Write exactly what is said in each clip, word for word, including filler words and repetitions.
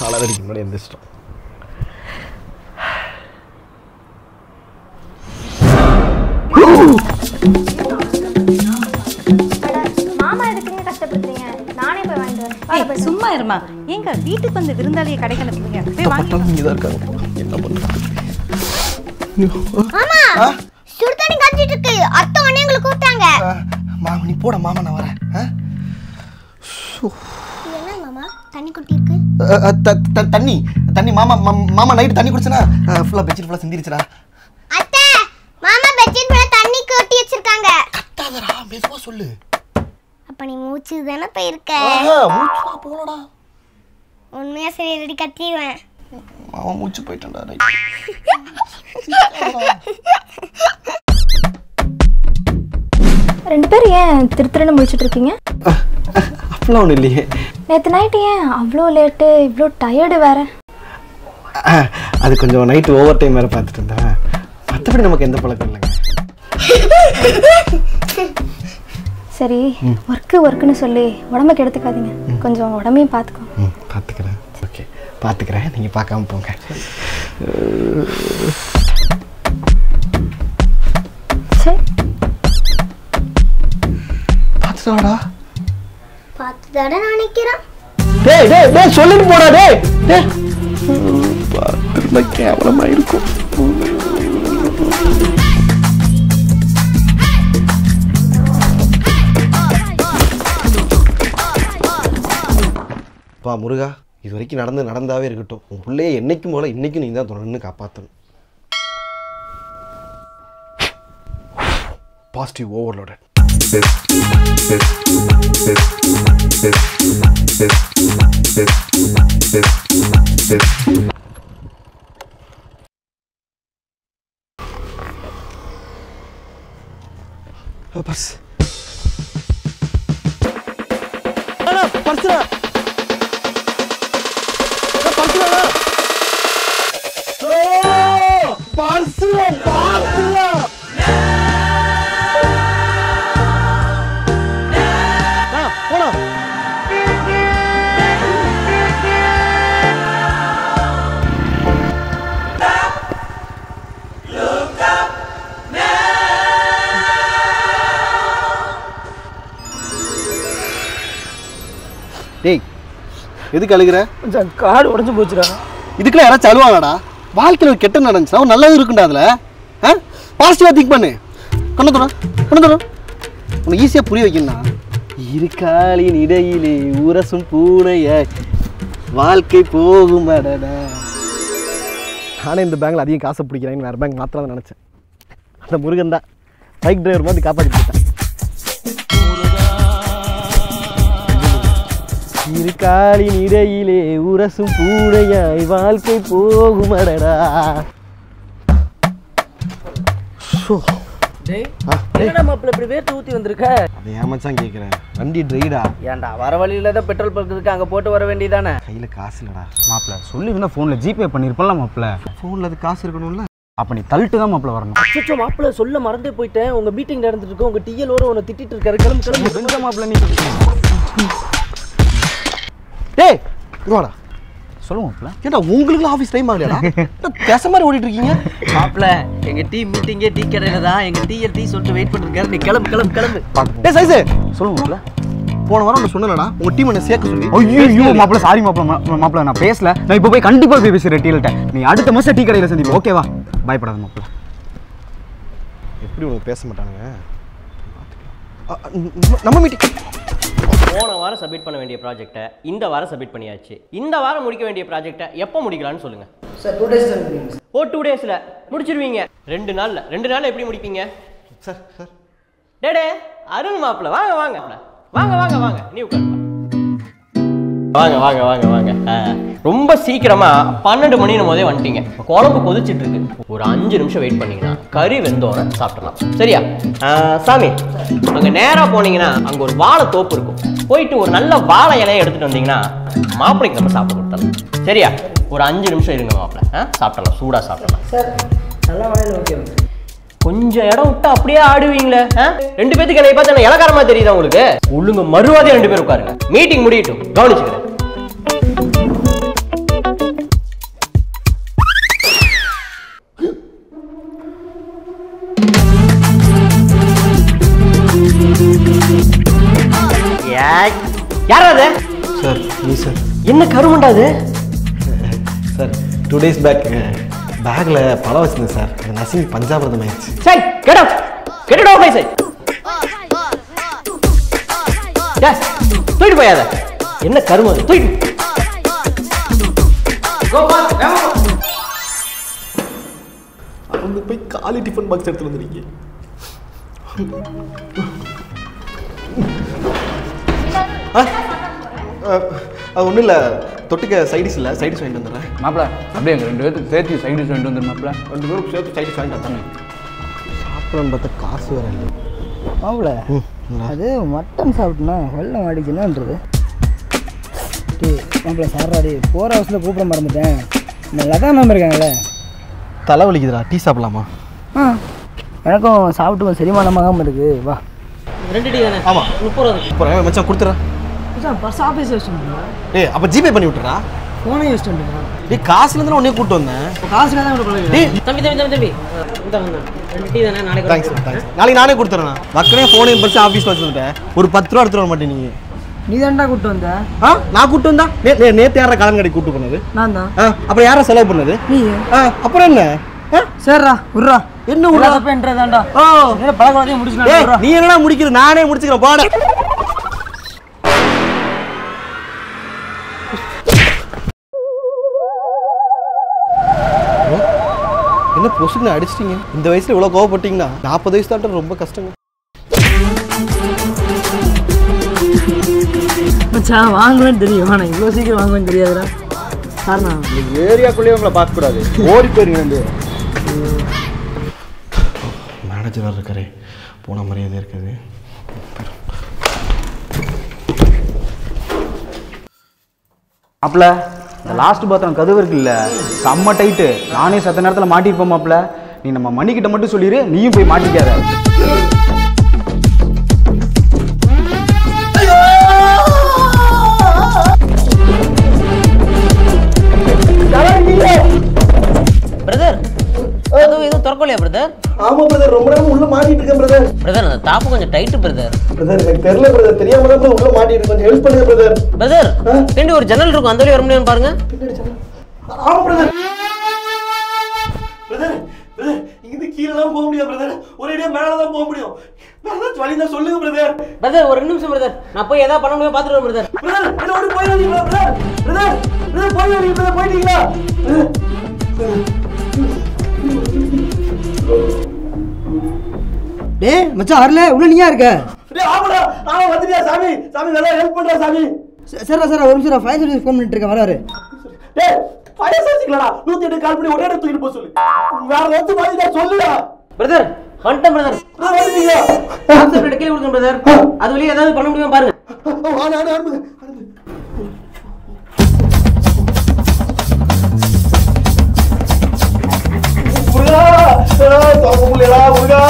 Color is not in this time. சும்மா எங்க வீட்டுக்கு வந்து விருந்தாளியை கடைக்கு அனுப்புங்க போய் வாங்க இங்க இருக்காங்க என்ன பண்றீங்க மாமா சுடு தண்ணி காஞ்சிட்டு இருக்கு அத்தை உடனே எங்களை கூப்டாங்க மாமா நீ போடா மாமா நான் வரேன் என்ன மாமா தண்ணி குட்டி இருக்கு தண்ணி தண்ணி மாமா மாமா நைட் தண்ணி குடிச்சனா ஃபுல்லா பெட்ஷீட் ஃபுல்லா சிந்திருச்சுடா அத்தை மாமா பெட்ஷீட் மேல தண்ணி கொட்டி வச்சிருக்காங்க கட்டாதடா மெதுவா சொல்லு அப்பனி மூச்சு தான போய் இருக்க ஆ மூச்சுடா போலடா உண்மையா சரி ரெடி கத்திடுவேன் மாமா மூச்சு போய்ட்டடா ரைட் ரெண்டு பேரும் ஏன் திருத்திரன முழிச்சிட்டு இருக்கீங்க அப்பள ஒண்ணு இல்லையே நேத்து நைட் ஏன் அவ்ளோ லேட் இவ்ளோ டயர்ட் வேற அது கொஞ்சம் நைட் ஓவர் டைம் வேற பார்த்துட்டு இருந்தேன் மத்தபடி நமக்கு எந்த பழக்கம் இல்லங்க சரி வர்க் வர்க்னு சொல்லி உடம்ப கெடுத்துக்காதீங்க கொஞ்சம் உடம்பையும் பாத்துக்கோ பாத்துக்கறேன் ஓகே பாத்துக்கறேன் நீங்க பார்க்காம போங்க சரி பாத்துடா பாத்துடா நான் நிக்கிறேன் டேய் டேய் டேய் சொல்லிட்டு போடா டேய் டேய் பாத்துடா கேவலமா இருக்கும் பா முருகா இது வரைக்கும் நடந்து நடந்தாவே இருக்கட்டும் உன் பிள்ளையை என்னைக்கும் போல இன்னைக்கும் நீ தான் தொடர்ந்து காப்பாற்றணும் பாசிட்டிவ் ஓவர்லோடட் பர்ஸ் அண்ணா பர்ஸ்ரா டேய் எதுக்கு அழுகுற கொஞ்சம் கால் உடைஞ்சு போச்சுடா இதுக்குள்ள யாரா சலுவாங்கடா வாழ்க்கையில ஒரு கெட்ட நடந்துச்சா ஒரு நல்லது இருக்குடா அதுல ஹ பாசிட்டிவா திங்க் பண்ணு கண்ண தர கண்ண தர உனக்கு ஈஸியா புரிய வைக்கணும் இருக்காலின் இடையிலே உரசும் பூனையை வாழ்க்கை போகும் அடடா நானே இந்த பேங்க்ல அதிகம் காசை பிடிக்கிறாங்கன்னு வேற பேங்க் மாத்தலாம்னு நினைச்சேன் அந்த முருகன் தான் பைக் டிரைவர் மாதிரி காப்பாத்திட்டான் இருக்காலின் இடையிலே உரசும் பூனையாய் வாழ்க்கை போகும் அடடா டேய் என்னடா மாப்ள இப்படி வேர்த்து ஊத்தி வந்திருக்க அத ஏமாச்சான் கேக்குறேன் வண்டி டிரைடா ஏன்டா வர வழியில தான் பெட்ரோல் பங்க் இருக்கு அங்க போட்டு வர வேண்டியதானே கையில காசு இல்லடா மாப்ள சொல்லுவீனா போன்ல ஜிபே பண்ணிருப்பல மாப்ள போன்ல அது காசு இருக்கணும்ல அப்ப நீ தள்ளிட்டு தான் மாப்ள வரணும் சுச்சோ மாப்ள சொல்ல மறந்தே போயிட்டேன் உங்க மீட்டிங் நடந்துட்டு இருக்கு உங்க டிஎல் ஓர உன்னை திட்டிட்டு இருக்காரு கிளம்பு கிளம்பு கொஞ்சம் மாப்ள நீ டேய் குரோடா சொல்லுங்கப்ள கேடா உங்களுக்கு ஆபீஸ் டைம் ஆகலையா பேச மாதிரி ஓடிட்டு இருக்கீங்க மாப்ள எங்க டீம் மீட்டிங்கே டீ கடையில தான் எங்க டீஎல் டீ சொல்லிட்டு வெயிட் பண்ணிட்டு இருக்காரு நீ கிளம்பு கிளம்பு கிளம்பு டேய் சைஸ் சொல்லுங்கப்ள போன வாரம் நான் சொன்னேனடா உங்க டீம் என்ன சேக்க சொல்லி ஐயோ மாப்ள சாரி மாப்ள மாப்ள நான் பேசல நான் இப்போ போய் கண்டிப்பா போய் பேசிறேன் டீல்ட்ட நீ அடுத்த மாசம் டீ கடையில சந்திப்போம் ஓகேவா பயப்படாத மாப்ள எப்படி உங்களுக்கு பேச மாட்டாங்க நம்ம மீட்டிங் போன வாரம் சப்மிட் பண்ண வேண்டிய ப்ராஜெக்ட்டை இந்த வாரம் சப்மிட் பண்ணியாச்சு இந்த வாரம் முடிக்க வேண்டிய ப்ராஜெக்ட்டை எப்போ முடிக்கலாம்னு சொல்லுங்க சார் டூ டேஸ் முடிப்பீங்க ஓ டூ டேஸ்ல முடிச்சிருவீங்க ரெண்டு நாள்ல ரெண்டு நாள்ல எப்படி முடிப்பீங்க சார் சார் டேடே அருண் மாப்ள வாங்க வாங்க வாங்க வாங்க வாங்க நீ உட்காருங்க வாங்க வாங்க வாங்க வாங்க ரொம்ப சீக்கிரமா பன்னெண்டு மணி நம்மதே வந்துட்டீங்க. குழம்பு கொதிச்சிட்டு இருக்கு. ஒரு அஞ்சு நிமிஷம் வெயிட் பண்ணீங்கன்னா கறி வெந்தோட சாப்பிடலாம். சரியா சாமி, அங்கே நேராக போனீங்கன்னா அங்கே ஒரு வாழை தோப்பு இருக்கும். போயிட்டு ஒரு நல்ல வாழை இலையை எடுத்துட்டு வந்தீங்கன்னா மாப்பிளைக்கு நம்ம சாப்பிட கொடுத்தலாம். சரியா, ஒரு அஞ்சு நிமிஷம் இருங்க மாப்பிளை, சாப்பிடலாம், சூடாக சாப்பிடலாம். சார் நல்லா வாழையில ஓகே. கொஞ்சம் இடம் விட்டு அப்படியே ஆடுவீங்களே. ரெண்டு பேத்துக்கு என்னை பார்த்தா இலக்காரமா தெரியுதா உங்களுக்கு? ஒழுங்கு மறுவாதே ரெண்டு பேர் உட்காருங்க. மீட்டிங் முடியட்டும், கவனிச்சுக்கிறேன். யாராவது சார் நீ சார் என்ன கருமண்டாது சார்? டூ டேஸ் பேக் பேக்ல பழம் வச்சிருந்தேன் சார், நசிங்கி பஞ்சாமிரதம் ஆயிடுச்சு. சரி get out, get out bye. சரி எஸ் தூக்கிட்டு போயாத, என்ன கரும அது, தூக்கிட்டு கோபால் வேமா அங்க போய் காலி டிஃபன் பாக்ஸ் எடுத்து வந்துறீங்க. அது ஒன்றும் இல்லை, தொட்டுக்க சைடிஸ் இல்லை, சைடிஸ் வாங்கிட்டு வந்துடுறேன் மாப்பிள. அப்படியே எங்கள் ரெண்டு பேருக்கு சேர்த்து சைடிஸ் வாங்கிட்டு வந்துடும் மாப்பிள. ரெண்டு பேருக்கு சேர்த்து சைடிஸ் வாங்கிட்டு வந்தாங்க. சாப்பிடணும்னு பார்த்தா காசு வர இல்லை மாப்பிள. அது மட்டன் சாப்பிட்டுனா வெள்ளம் ஆடிக்கணுன்றது மாப்பிள. சாராடி போகிற ஹவுஸில் கூப்பிட மறந்துட்டேன். லதா மேம் இருக்காங்களே, தலைவலிக்குதுடா, டீ சாப்பிடலாமா? ஆ எனக்கும் சாப்பிட்டு செரிமானமாகாமல் இருக்குது. வா ரெண்டு டீ தானே? ஆமாம் முப்பது ரூபா மச்சான் கொடுத்துட்றேன். பர்ஸ் ஆஃபீஸ் வச்சுருந்தா? டே அப்போ ஜிபே பண்ணி விட்டுறா. ஃபோனை யூஸ் பண்ணுறா. டே காசுலேருந்து உடனே கூப்பிட்டு வந்தேன். காசுக்காக தான் உங்களுக்கு டே தம்பி தம்பி தம்பி தம்பி இந்த வந்து ரெண்டு டீ தானே? நாளைக்கு தேங்க்ஸ் தேங்க்ஸ், நாளைக்கு நானே கொடுத்துறேண்ணா. மக்களே ஃபோனை பர்ஸ் ஆஃபீஸ் வச்சுருந்தேன். ஒரு பத்து ரூபா எடுத்துகிட்டு வர மாட்டேன். நீங்கள் நீ தான்டா கூப்பிட்டு வந்த? ஆ நான் கூப்பிட்டு வந்தா? நே நேற்று யாரா கடன் கடைக்கு கூப்பிட்டு போனது? நான் தான். ஆ அப்புறம் யாரா செலவு பண்ணது? நீ. ஆ அப்புறம் என்ன? ஆ சரிடா உர்றா. என்ன உர்றா? பண்றதாண்டா. ஓ என்ன பழகவதையும் முடிச்சினா உர்றா. நீ என்னடா முடிக்கிற? நானே முடிச்சிக்கிறேன் போடா. என்ன பொசுக்குன்னு அடிச்சிட்டிங்க? இந்த வயசில் இவ்வளோ கோவப்பட்டிங்கன்னா நாற்பது வயசு தான் ரொம்ப கஷ்டங்க. மச்சான் வாங்குவேன்னு தெரியும், ஆனால் இவ்வளோ சீக்கிரம் வாங்குவேன்னு தெரியாதுடா. சார்ண்ணா நீங்கள் ஏரியாக்குள்ளேயே உங்களை பார்க்கக்கூடாது, ஓடி போயிருங்க. வந்து மேனேஜராக இருக்காரு, போன மரியாதை இருக்குது. அப்பல இந்த லாஸ்ட் பாத்ரூம் கதவு இருக்குல்ல, செம்ம டைட்டு. நானே சத்த நேரத்தில் மாட்டிருப்போம் மாப்பிள. நீ நம்ம மணிக்கிட்ட மட்டும் சொல்லிடு, நீயும் போய் மாட்டிக்காத. பிரதர் கதவு எதுவும் திறக்கலையா பிரதர்? ஆமா பிரதர், ரொம்ப நேரம் உள்ள மாட்டிட்டு இருக்கேன் பிரதர். பிரதர் அந்த தாப்பு கொஞ்சம் டைட்டு பிரதர். பிரதர் எனக்கு தெரியல பிரதர், தெரியாம தான் உள்ள மாட்டிட்டு, கொஞ்சம் ஹெல்ப் பண்ணுங்க பிரதர். பிரதர் பின்னாடி ஒரு ஜன்னல் இருக்கும், அந்த வழியா வர முடியும்னு பாருங்க. பின்னாடி ஜன்னல். ஆமா பிரதர். பிரதர் பிரதர் இங்க கீழ தான் போக முடியாது பிரதர், ஒரேடியா மேல தான் போக முடியும். பிரதர் வழி தான் சொல்லுங்க பிரதர். பிரதர் ஒரு நிமிஷம் பிரதர், நான் போய் ஏதாவது பண்ண முடியுமா பாத்துட்டு வரேன் பிரதர். பிரதர் என்ன ஓடி போய் வரீங்களா பிரதர்? பிரதர் பிரதர் போய் வரீங்களா? பிரதர் போய்டீங்களா? டேய் மச்சான் அர்லே உள்ள நீயா இருக்க? டேய் ஆமாடா நான் வந்துட்டேன் சாமி. சாமி நல்லா ஹெல்ப் பண்றா சாமி. சரா சரா ஒரு நிமிஷம், ஃபயர் சர்வீஸ் ஃபோன் பண்ணிட்டு இருக்க, வராரு. டேய் ஃபயர் சர்வீஸ்லடா நூற்று எட்டு கால் பண்ணி ஒரே தூக்கிட்டு போ சொல்லு. வேற வந்து பாதிடா சொல்லுடா. பிரதர் வந்துட்டேன் பிரதர். பிரதர் வந்துட்டீங்க. வாட்ஸ்அப்ல டெக்கே கொடுங்க பிரதர். அது வெளிய ஏதாவது பண்ண முடியுமா பாருங்க. ஆ நான் ஆரம்பிங்க. புருகா சரா தோப்புலடா புருகா.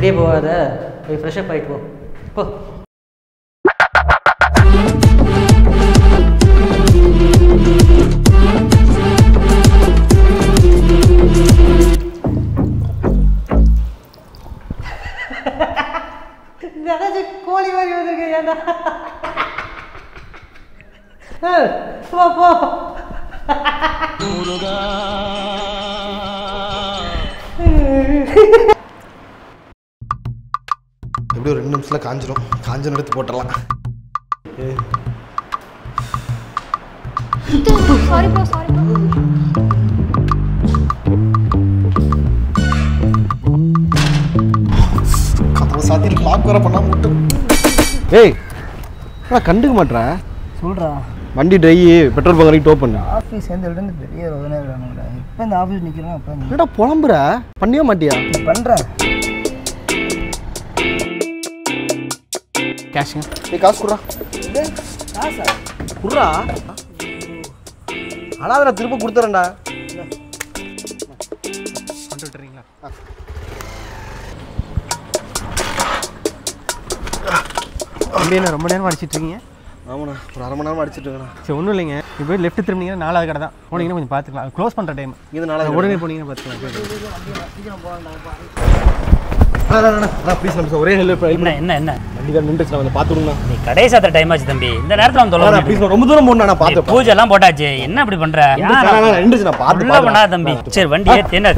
அப்படியே போகாத, போய் ஃப்ரெஷ் அப் ஆகிட்டு போ. கோழி மாதிரி வந்துருக்கேன். எப்படியும் ரெண்டு நிமிஷத்தில் காஞ்சிடும். காஞ்ச எடுத்து போட்டுடலாம். சாத்தியில் லாக் வேற பண்ண மட்டும். ஏய் நான் கண்டுக்க மாட்டேன் சொல்றா. வண்டி ட்ரை பெட்ரோல் பங்க் வரைக்கும் டோப் பண்ணு. ஆபீஸ் சேர்ந்ததுல பெரிய ரோதனை இல்லடா. இப்போ இந்த ஆபீஸ் நிக்கிறேன் அப்பா. என்னடா புலம்புற? பண்ணியே மாட்டியா? பண்றேன். கேஷ். நீ காசு குறா. டேய் காசா. குறா. அலாவரா திருப்பி கொடுத்துறேன்டா. கொண்டு விட்டுறீங்களா? அப்படியே ரொம்ப நேரம் அடிச்சிட்டு இருக்கீங்க. ஆமாண்ணா ஒரு அரை மணி நேரம் அடிச்சிட்டு இருக்கேண்ணா. சரி ஒன்றும் இல்லைங்க. இப்போ லெஃப்ட் திரும்பினீங்கன்னா நாலாவது கடை தான் போனீங்கன்னா கொஞ்சம் பார்த்துக்கலாம். க்ளோஸ் பண்ணுற டைம் இது நாலாவது உடனே போனீங்கன்னா பார்த்துக்கலாம். ப்ளீஸ் நம்ம ஒரே நிலை என்ன என்ன என்ன வண்டிக்கார நின்றுச்சு நான் வந்து பார்த்துடுங்கண்ணா. நீ கடை சாத்திர டைம் ஆச்சு தம்பி. இந்த நேரத்தில் நம்ம தொலை ப்ளீஸ் ரொம்ப தூரம் போகணும். நான் பார்த்து பூஜை எல்லாம் போட்டாச்சு. என்ன அப்படி பண்ணுறேன் நின்றுச்சு நான் பார்த்து பண்ணா தம்பி. சரி வண்டியே தேனா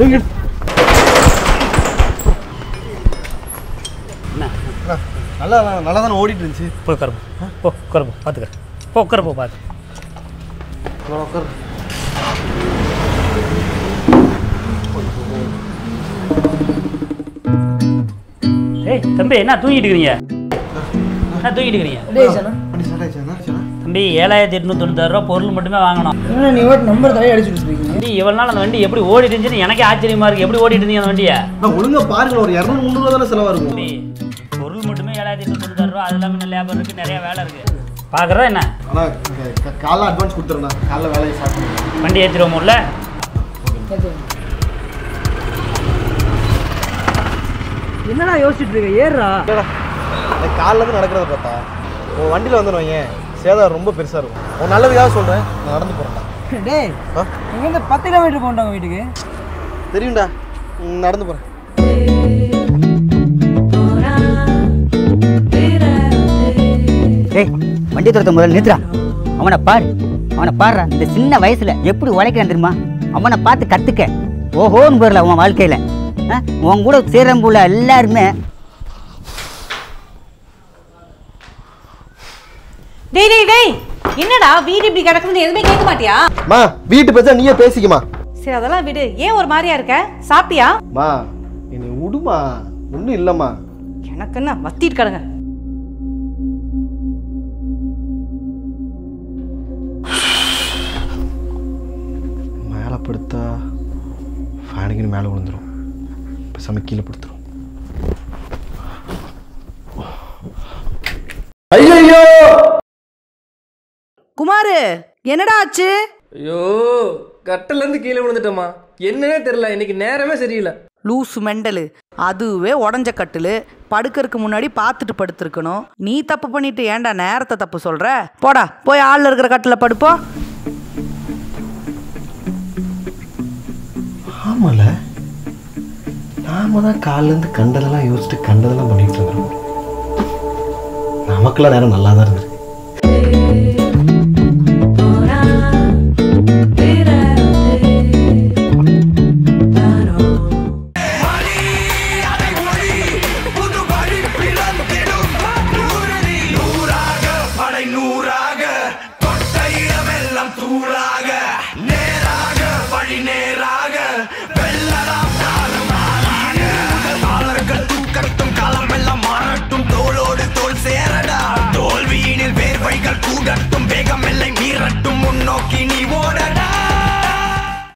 நல்லா நல்லா தானே ஓடிட்டு இருந்துச்சு. போய் உட்காரு போ உட்காரு போ பார்த்துக்கிறேன். போ உட்காரு போ பார்த்து உட்காரு. ஏய் தம்பி என்ன தூங்கிட்டு இருக்கிறீங்க? என்ன தூங்கிட்டு இருக்கிறீங்க தம்பி? ஏழாயிரத்தி எட்நூத்தி தொண்ணூத்தாறு ரூபா பொருள் மட்டுமே வாங்கணும். நீ நம்பர் தரையை அடிச்சுட்டு இருக்கீங்க. நீ இவ்வளோ நாள் அந்த வண்டி எப்படி ஓடிட்டு இருந்துச்சுன்னு எனக்கே ஆச்சரியமா இருக்கு. எப்படி ஓடிட்டு இருந்தீங்க அந்த வண்டியை? ஒழுங்காக பாருங்க. ஒரு இரநூறு முந்நூறு ரூபா தானே செலவாக இருக்கும். பொருள் மட்டுமே ஏழாயிரத்தி எண்ணூத்தி தொண்ணூறு ரூபா. அது இல்லாமல் லேபர் இருக்கு, நிறைய வேலை இருக்கு. பாக்குறதா என்ன காலைல அட்வான்ஸ் கொடுத்துருண்ணா. காலைல வேலையை சாப்பிட்டு வண்டி ஏற்றிடுவோம்ல. என்னடா யோசிச்சுட்டு இருக்க? ஏறா காலிலேருந்து நடக்கிறத பார்த்தா உன் வண்டியில் வந்துடுவாங்க. சேதாரம் ரொம்ப பெருசாக இருக்கும். உன் நல்லதுக்காக சொல்கிறேன், நான் நடந்து போகிறேன். டே இங்கேருந்து பத்து கிலோமீட்டர் போகண்டாங்க வீட்டுக்கு. தெரியும்டா நடந்து போகிறேன். ஏய் வண்டி துரத்த முதல்ல நிறுத்துறா. அவனை பாரு அவனை பாடுறா. இந்த சின்ன வயசுல எப்படி உழைக்கிறான் தெரியுமா? அவனை பார்த்து கற்றுக்க. ஓஹோன்னு போயிடல உன் வாழ்க்கையில். உன் கூட சேரம்புள்ள எல்லாருமே டேய் டேய் டேய் என்னடா வீடு இப்படி கிடக்குதுன்னு எதுவுமே கேட்க மாட்டியா? மா வீட்டு பேச நீயே பேசிக்கமா. சரி அதெல்லாம் விடு. ஏன் ஒரு மாதிரியா இருக்க? சாப்பிட்டியா? மா என்னை விடுமா. ஒன்றும் இல்லைம்மா. எனக்குன்னா வத்திட்டு கிடங்க. படுத்தா ஃபேனுக்கு மேலே விழுந்துடும். இப்போ சமைக்க கீழே படுத்துடும். ஐயோ குமாரு என்னடா ஆச்சு? ஐயோ கட்டிலேருந்து கீழே விழுந்துட்டோமா. என்னன்னே தெரியல. இன்னைக்கு நேரமே சரியில்லை. Loose mental. அதுவே உடஞ்ச கட்டிலு. படுக்கிறதுக்கு முன்னாடி பார்த்துட்டு படுத்துருக்கணும். நீ தப்பு பண்ணிட்டு ஏன்டா நேரத்தை தப்பு சொல்ற? போடா போய் ஆளில் இருக்கிற கட்டில படுப்போ. ஆமாம்ல நாம தான் காலிலேருந்து கண்டதெல்லாம் யோசிச்சுட்டு கண்டதெல்லாம் பண்ணிகிட்டு இருக்கிறோம். நமக்கெல்லாம் நேரம் நல்லா தான் இருந்துருக்கு.